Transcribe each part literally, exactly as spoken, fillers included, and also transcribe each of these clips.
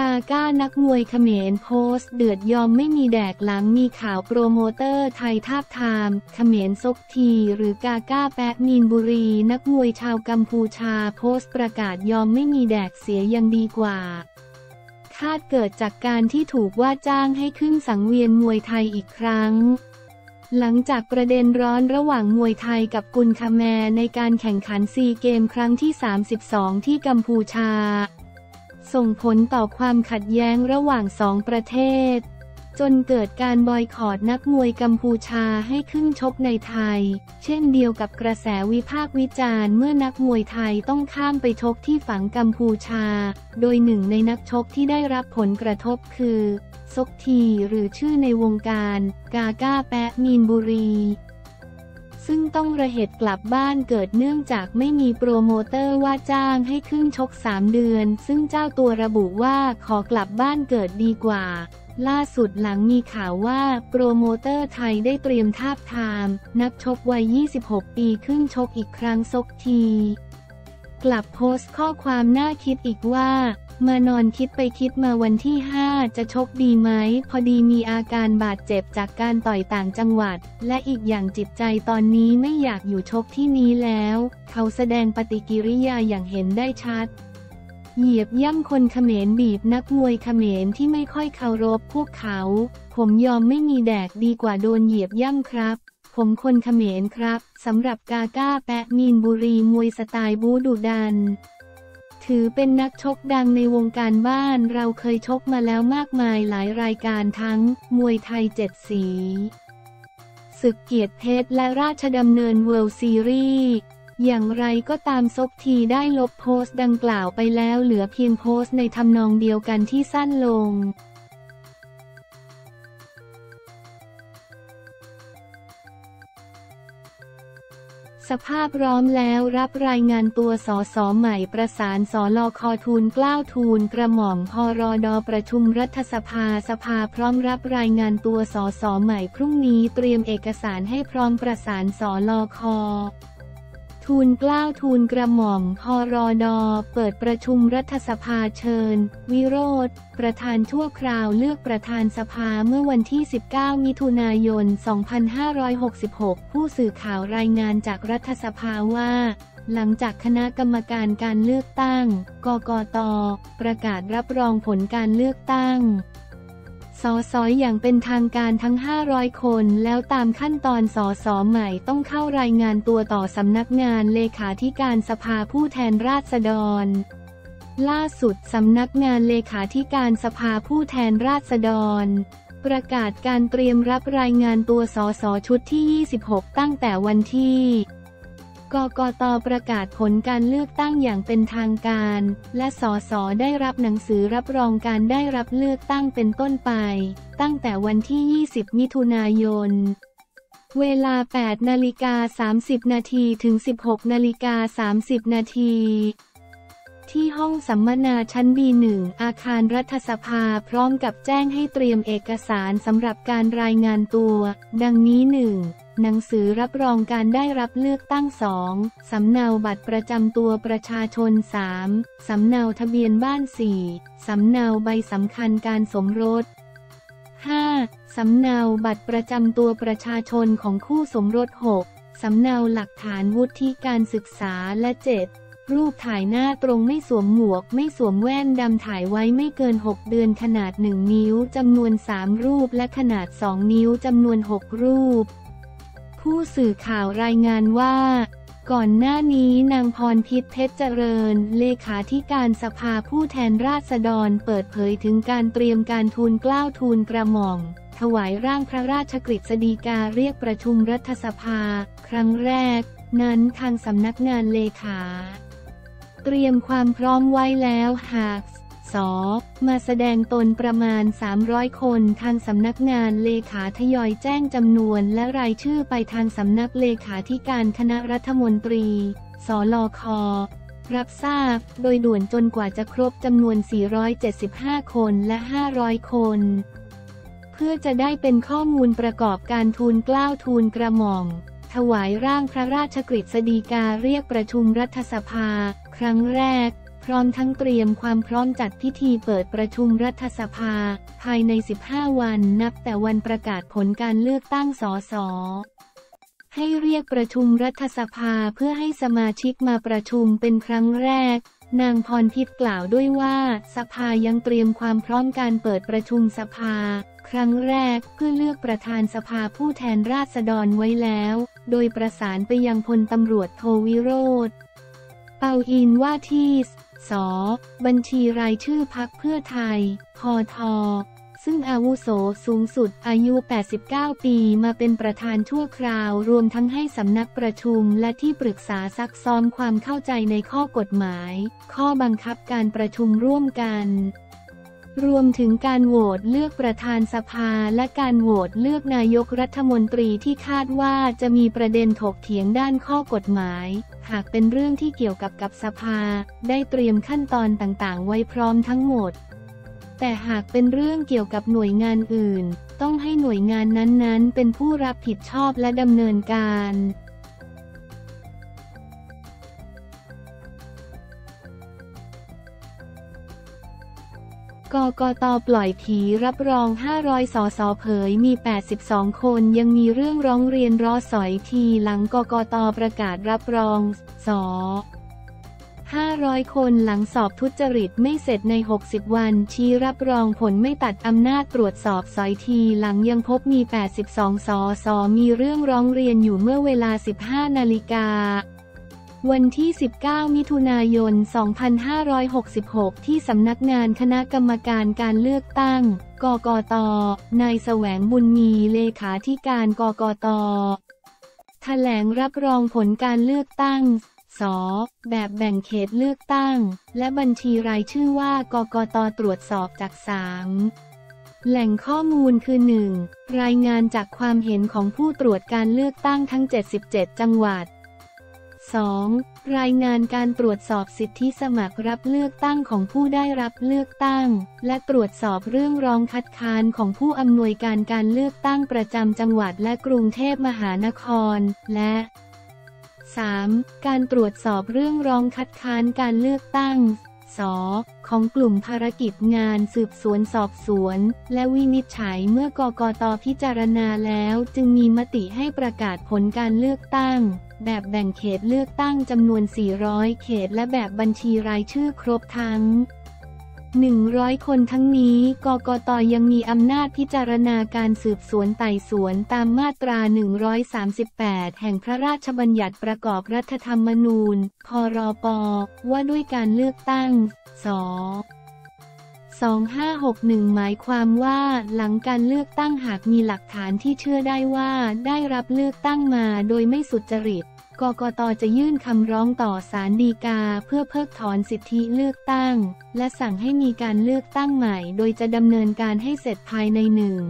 กาก้านักมวยเขมรโพสต์เดือดยอมไม่มีแดกหลังมีข่าวโปรโมเตอร์ไทยทาบทามเขมรซกทีหรือกาก้าแปะมีนบุรีนักมวยชาวกัมพูชาโพสต์ประกาศยอมไม่มีแดกเสียยังดีกว่าคาดเกิดจากการที่ถูกว่าจ้างให้ขึ้นสังเวียนมวยไทยอีกครั้งหลังจากประเด็นร้อนระหว่างมวยไทยกับกุนคาแมร์ในการแข่งขันซีเกมครั้งที่สามสิบสองที่กัมพูชาส่งผลต่อความขัดแย้งระหว่างสองประเทศจนเกิดการบอยคอตนักมวยกัมพูชาให้ขึ้นชกในไทยเช่นเดียวกับกระแสวิพากษ์วิจารณ์เมื่อนักมวยไทยต้องข้ามไปชกที่ฝั่งกัมพูชาโดยหนึ่งในนักชกที่ได้รับผลกระทบคือซกทีหรือชื่อในวงการกาก้าแปะมีนบุรีซึ่งต้องระเหตุกลับบ้านเกิดเนื่องจากไม่มีโปรโมเตอร์ว่าจ้างให้ขึ้นชกสามเดือนซึ่งเจ้าตัวระบุว่าขอกลับบ้านเกิดดีกว่าล่าสุดหลังมีข่าวว่าโปรโมเตอร์ไทยได้เตรียมทาบทามนักชกวัยยี่สิบหกปีขึ้นชกอีกครั้งซกทีกลับโพสต์ข้อความน่าคิดอีกว่ามานอนคิดไปคิดมาวันที่ห้าจะชกดีไหมพอดีมีอาการบาดเจ็บจากการต่อยต่างจังหวัดและอีกอย่างจิตใจตอนนี้ไม่อยากอยู่ชกที่นี้แล้วเขาแสดงปฏิกิริยาอย่างเห็นได้ชัดเหยียบย่ำคนเขมรบีบนักมวยเขมรที่ไม่ค่อยเคารพพวกเขาผมยอมไม่มีแดกดีกว่าโดนเหยียบย่ำครับผมคนเขมรครับสำหรับกาก้าแปะมีนบุรีมวยสไตล์บู๊ดุดันถือเป็นนักชกดังในวงการบ้านเราเคยชกมาแล้วมากมายหลายรายการทั้งมวยไทยเจ็ดสีศึกเกียรติเพชรและราชดำเนินเวิลด์ซีรีส์อย่างไรก็ตามซกทีได้ลบโพสต์ดังกล่าวไปแล้วเหลือเพียงโพสต์ในทำนองเดียวกันที่สั้นลงสภาพพร้อมแล้วรับรายงานตัวสสใหม่ประสานสลคทูลเกล้าทูลกระหม่อมพรดประชุมรัฐสภาสภาพร้อมรับรายงานตัวสสใหม่พรุ่งนี้เตรียมเอกสารให้พร้อมประสานสลคทูลเกล้าทูลกระหม่อมพรดเปิดประชุมรัฐสภาเชิญวิโรจน์ประธานชั่วคราวเลือกประธานสภาเมื่อวันที่สิบเก้ามิถุนายนสองพันห้าร้อยหกสิบหกผู้สื่อข่าวรายงานจากรัฐสภาว่าหลังจากคณะกรรมการการเลือกตั้งกกต.ประกาศรับรองผลการเลือกตั้งสส.อย่างเป็นทางการทั้งห้าร้อยคนแล้วตามขั้นตอนสส.ใหม่ต้องเข้ารายงานตัวต่อสำนักงานเลขาธิการสภาผู้แทนราษฎรล่าสุดสำนักงานเลขาธิการสภาผู้แทนราษฎรประกาศการเตรียมรับรายงานตัวสส.ชุดที่ยี่สิบหกตั้งแต่วันที่กกต.ประกาศผลการเลือกตั้งอย่างเป็นทางการและสส.ได้รับหนังสือรับรองการได้รับเลือกตั้งเป็นต้นไปตั้งแต่วันที่ยี่สิบมิถุนายนเวลาแปดนาฬิกาสามสิบนาทีถึงสิบหกนาฬิกาสามสิบนาทีที่ห้องสัมมนาชั้น บี หนึ่ง อาคารรัฐสภาพร้อมกับแจ้งให้เตรียมเอกสารสำหรับการรายงานตัวดังนี้ หนึ่ง หนังสือรับรองการได้รับเลือกตั้ง สอง สำเนาบัตรประจำตัวประชาชน สาม สำเนาทะเบียนบ้าน สี่ สำเนาใบสำคัญการสมรส ห้า สำเนาบัตรประจำตัวประชาชนของคู่สมรส หก สำเนาหลักฐานวุฒิการศึกษาและ เจ็ดรูปถ่ายหน้าตรงไม่สวมหมวกไม่สวมแว่นดำถ่ายไว้ไม่เกินหกเดือนขนาดหนึ่งนิ้วจำนวนสามรูปและขนาดสองนิ้วจำนวนหกรูปผู้สื่อข่าวรายงานว่าก่อนหน้านี้นางพรพิชญ์เพชรเจริญเลขาธิการสภาผู้แทนราษฎรเปิดเผยถึงการเตรียมการทูลเกล้าทูลกระหม่อมถวายร่างพระราชกฤษฎีกาเรียกประชุมรัฐสภาครั้งแรกนั้นทางสำนักงานเลขาเตรียมความพร้อมไว้แล้วหากส.มาแสดงตนประมาณสามร้อยคนทางสำนักงานเลขาทยอยแจ้งจำนวนและรายชื่อไปทางสำนักเลขาธิการคณะรัฐมนตรีสลครับทราบโดยด่วนจนกว่าจะครบจำนวนสี่ร้อยเจ็ดสิบห้าคนและห้าร้อยคน เพื่อจะได้เป็นข้อมูลประกอบการทูลเกล้าทูลกระหม่อมถวายร่างพระราชกฤษฎีกาเรียกประชุมรัฐสภาครั้งแรกพร้อมทั้งเตรียมความพร้อมจัดพิธีเปิดประชุมรัฐสภาภายในสิบห้าวันนับแต่วันประกาศผลการเลือกตั้งสสให้เรียกประชุมรัฐสภาเพื่อให้สมาชิกมาประชุมเป็นครั้งแรกนางพรทิพย์กล่าวด้วยว่าสภายังเตรียมความพร้อมการเปิดประชุมสภาครั้งแรกเพื่อเลือกประธานสภาผู้แทนราษฎรไว้แล้วโดยประสานไปยังพลตำรวจโทวิโรจน์เปาอินว่าที่ส.บัญชีรายชื่อพรรคเพื่อไทยพท.ซึ่งอาวุโสสูงสุดอายุแปดสิบเก้าปีมาเป็นประธานชั่วคราวรวมทั้งให้สำนักประชุมและที่ปรึกษาซักซ้อมความเข้าใจในข้อกฎหมายข้อบังคับการประชุมร่วมกันรวมถึงการโหวตเลือกประธานสภาและการโหวตเลือกนายกรัฐมนตรีที่คาดว่าจะมีประเด็นถกเถียงด้านข้อกฎหมายหากเป็นเรื่องที่เกี่ยวกับกับสภาได้เตรียมขั้นตอนต่างๆไว้พร้อมทั้งหมดแต่หากเป็นเรื่องเกี่ยวกับหน่วยงานอื่นต้องให้หน่วยงานนั้นๆเป็นผู้รับผิดชอบและดำเนินการกกต.ปล่อยผีรับรองห้าร้อยสสเผยมีแปดสิบสองคนยังมีเรื่องร้องเรียนรอสอยทีหลังกกต.ประกาศรับรองสห้าร้อยคนหลังสอบทุจริตไม่เสร็จในหกสิบวันชี้รับรองผลไม่ตัดอำนาจตรวจสอบสอยทีหลังยังพบมีแปดสิบสองสสมีเรื่องร้องเรียนอยู่เมื่อเวลาสิบห้านาฬิกาวันที่สิบเก้ามิถุนายนสองพันห้าร้อยหกสิบหกที่สำนักงานคณะกรรมการการเลือกตั้งกกต.นายแสวงบุญมีเลขาธิการกกต.แถลงรับรองผลการเลือกตั้งสแบบแบ่งเขตเลือกตั้งและบัญชีรายชื่อว่ากกต.ตรวจสอบจากสามแหล่งข้อมูลคือหนึ่งรายงานจากความเห็นของผู้ตรวจการเลือกตั้งทั้งเจ็ดสิบเจ็ดจังหวัดสองรายงานการตรวจสอบสิทธิสมัครรับเลือกตั้งของผู้ได้รับเลือกตั้งและตรวจสอบเรื่องร้องคัดค้านของผู้อำนวยการการเลือกตั้งประจำจังหวัดและกรุงเทพมหานครและสามการตรวจสอบเรื่องร้องคัดค้านการเลือกตั้งสของกลุ่มภารกิจงานสืบสวนสอบสวนและวินิจฉัยเมื่อกกต.พิจารณาแล้วจึงมีมติให้ประกาศผลการเลือกตั้งแบบแบ่งเขตเลือกตั้งจำนวนสี่ร้อยเขตและแบบบัญชีรายชื่อครบทั้งหนึ่งร้อยคนทั้งนี้กกต.ยังมีอำนาจพิจารณาการสืบสวนไต่สวนตามมาตราหนึ่งร้อยสามสิบแปดแห่งพระราชบัญญัติประกอบรัฐธรรมนูญพรบ.ว่าด้วยการเลือกตั้งส.สองพันห้าร้อยหกสิบเอ็ดหมายความว่าหลังการเลือกตั้งหากมีหลักฐานที่เชื่อได้ว่าได้รับเลือกตั้งมาโดยไม่สุจริตกกต.จะยื่นคำร้องต่อศาลฎีกาเพื่อเพิกถอนสิทธิเลือกตั้งและสั่งให้มีการเลือกตั้งใหม่โดยจะดำเนินการให้เสร็จภายในหนึ่ง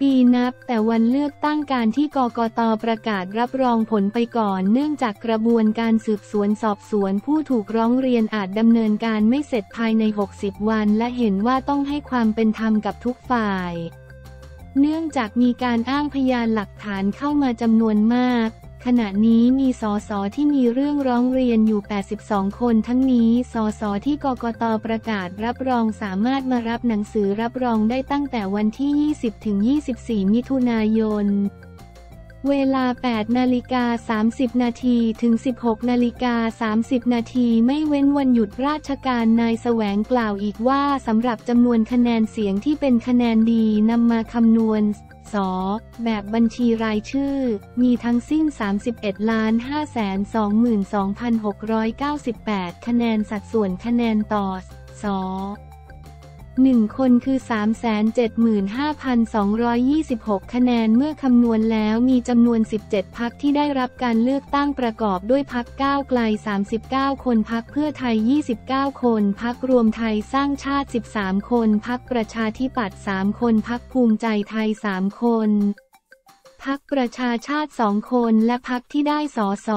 ปีนับแต่วันเลือกตั้งการที่กกต.ประกาศรับรองผลไปก่อนเนื่องจากกระบวนการสืบสวนสอบสวนผู้ถูกร้องเรียนอาจดำเนินการไม่เสร็จภายในหกสิบวันและเห็นว่าต้องให้ความเป็นธรรมกับทุกฝ่ายเนื่องจากมีการอ้างพยานหลักฐานเข้ามาจำนวนมากขณะนี้มีสสที่มีเรื่องร้องเรียนอยู่แปดสิบสองคนทั้งนี้สสที่กกต.ประกาศรับรองสามารถมารับหนังสือรับรองได้ตั้งแต่วันที่ยี่สิบถึงยี่สิบสี่มิถุนายนเวลาแปดนาฬิกาสามสิบนาทีถึงสิบหกนาฬิกาสามสิบนาทีไม่เว้นวันหยุดราชการนายแสวงกล่าวอีกว่าสำหรับจำนวนคะแนนเสียงที่เป็นคะแนนดีนำมาคำนวณสแบบบัญชีรายชื่อมีทั้งสิ้น สามสิบเอ็ดล้านห้าแสนสองหมื่นสองพันหกร้อยเก้าสิบแปด คะแนนสัดส่วนคะแนนต่อสหนึ่งคนคือ สามแสนเจ็ดหมื่นห้าพันสองร้อยยี่สิบหก คะแนนเมื่อคำนวณแล้วมีจำนวนสิบเจ็ดพรรคที่ได้รับการเลือกตั้งประกอบด้วยพรรคก้าวไกลสามสิบเก้าคนพรรคเพื่อไทยยี่สิบเก้าคนพรรครวมไทยสร้างชาติสิบสามคนพรรคประชาธิปัตย์สามคนพรรคภูมิใจไทยสามคนพรรคประชาชาติสองคนและพรรคที่ได้สส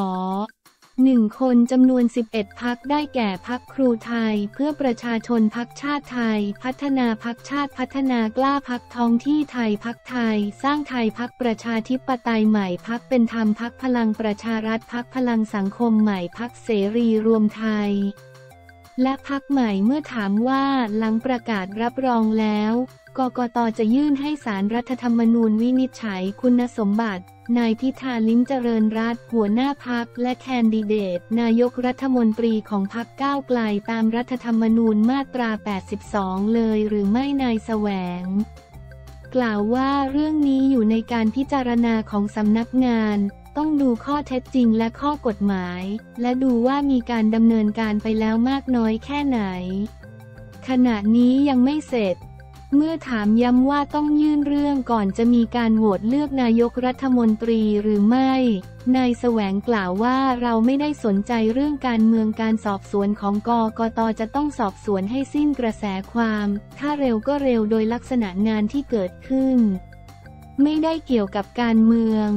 หนึ่ง คนจำนวน สิบเอ็ด พรรคได้แก่พรรคครูไทยเพื่อประชาชนพรรคชาติไทยพัฒนาพรรคชาติพัฒนากล้าพรรคท้องที่ไทยพรรคไทยสร้างไทยพรรคประชาธิปไตยใหม่พรรคเป็นธรรมพรรคพลังประชารัฐพรรคพลังสังคมใหม่พรรคเสรีรวมไทยและพรรคใหม่เมื่อถามว่าหลังประกาศรับรองแล้วกกต.จะยื่นให้ศาลรัฐธรรมนูญวินิจฉัยคุณสมบัตินายพิธาลิ้มเจริญรัตน์หัวหน้าพรรคและแคนดิเดตนายกรัฐมนตรีของพรรคก้าวไกลตามรัฐธรรมนูญมาตรา แปดสิบสอง เลยหรือไม่นายแสวงกล่าวว่าเรื่องนี้อยู่ในการพิจารณาของสำนักงานต้องดูข้อเท็จจริงและข้อกฎหมายและดูว่ามีการดำเนินการไปแล้วมากน้อยแค่ไหนขณะนี้ยังไม่เสร็จเมื่อถามย้ำว่าต้องยื่นเรื่องก่อนจะมีการโหวตเลือกนายกรัฐมนตรีหรือไม่นายแสวงกล่าวว่าเราไม่ได้สนใจเรื่องการเมืองการสอบสวนของกกต.จะต้องสอบสวนให้สิ้นกระแสความถ้าเร็วก็เร็วโดยลักษณะงานที่เกิดขึ้นไม่ได้เกี่ยวกับการเมือง